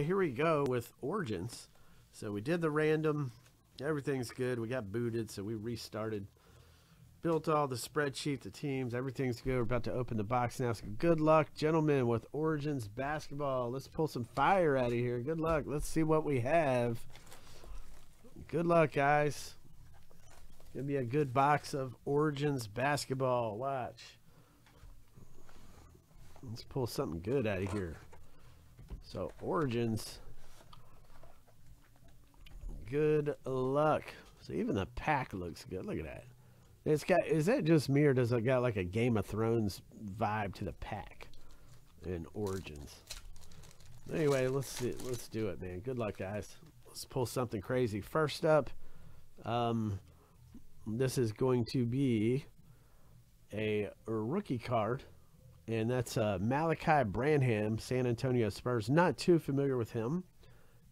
right, here we go with Origins. So we did the random. Everything's good. We got booted, so we restarted. Built all the spreadsheet, the teams. Everything's good. We're about to open the box now. So good luck, gentlemen, with Origins Basketball. Let's pull some fire out of here. Good luck. Let's see what we have. Good luck, guys. Gonna be a good box of Origins Basketball. Watch. Let's pull something good out of here. So Origins. Good luck. So even the pack looks good. Look at that. It's got, is that just me or does it got like a Game of Thrones vibe to the pack in Origins? Anyway, let's see. Let's do it, man. Good luck, guys. Let's pull something crazy. First up, this is going to be a rookie card, and that's Malachi Branham, San Antonio Spurs. Not too familiar with him,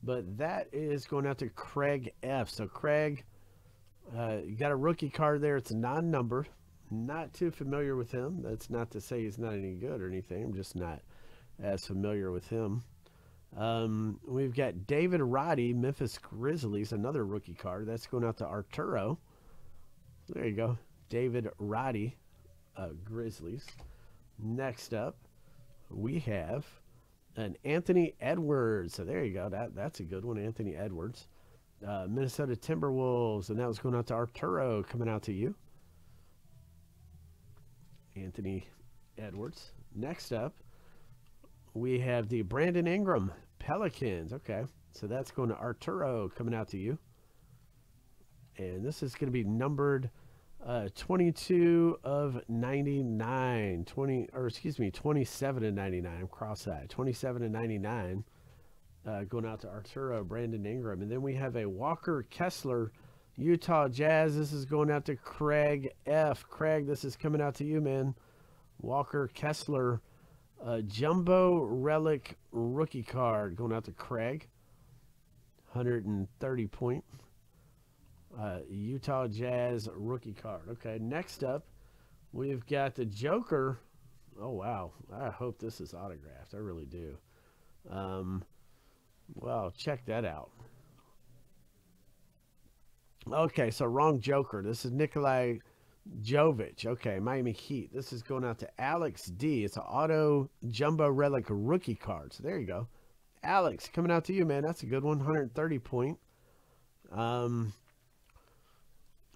but that is going out to Craig F. So Craig, you got a rookie card there. It's a non-number. Not too familiar with him. That's not to say he's not any good or anything. I'm just not as familiar with him. We've got David Roddy, Memphis Grizzlies, another rookie card. That's going out to Arturo. There you go. David Roddy, Grizzlies. Next up, we have an Anthony Edwards. So there you go. That's a good one, Anthony Edwards. Minnesota Timberwolves, and that was going out to Arturo, coming out to you, Anthony Edwards. Next up, we have the Brandon Ingram Pelicans. Okay, so that's going to Arturo, coming out to you. And this is going to be numbered 22 of 99, 27 of 99. I'm cross-eyed. 27 of 99. Going out to Arturo, Brandon Ingram. And then we have a Walker Kessler, Utah Jazz. This is going out to Craig F. Craig, this is coming out to you, man. Walker Kessler, Jumbo Relic rookie card going out to Craig. 130 point. Utah Jazz rookie card. Okay, next up, we've got the Joker. Oh, wow. I hope this is autographed. I really do. Well, check that out. Okay, so wrong Joker. This is Nikolai Jovic. Okay, Miami Heat. This is going out to Alex D. It's an auto jumbo relic rookie card. So there you go. Alex, coming out to you, man. That's a good one. 130 point.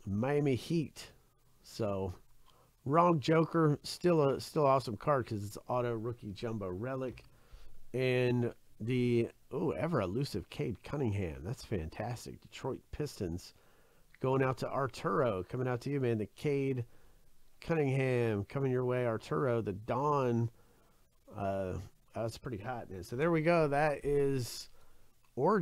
Miami Heat. So wrong Joker. Still awesome card because it's auto rookie jumbo relic. And the ever elusive Cade Cunningham. That's fantastic. Detroit Pistons, going out to Arturo, coming out to you, man. The Cade Cunningham coming your way, Arturo. The Dawn. That's pretty hot, man. So there we go. That is Origins.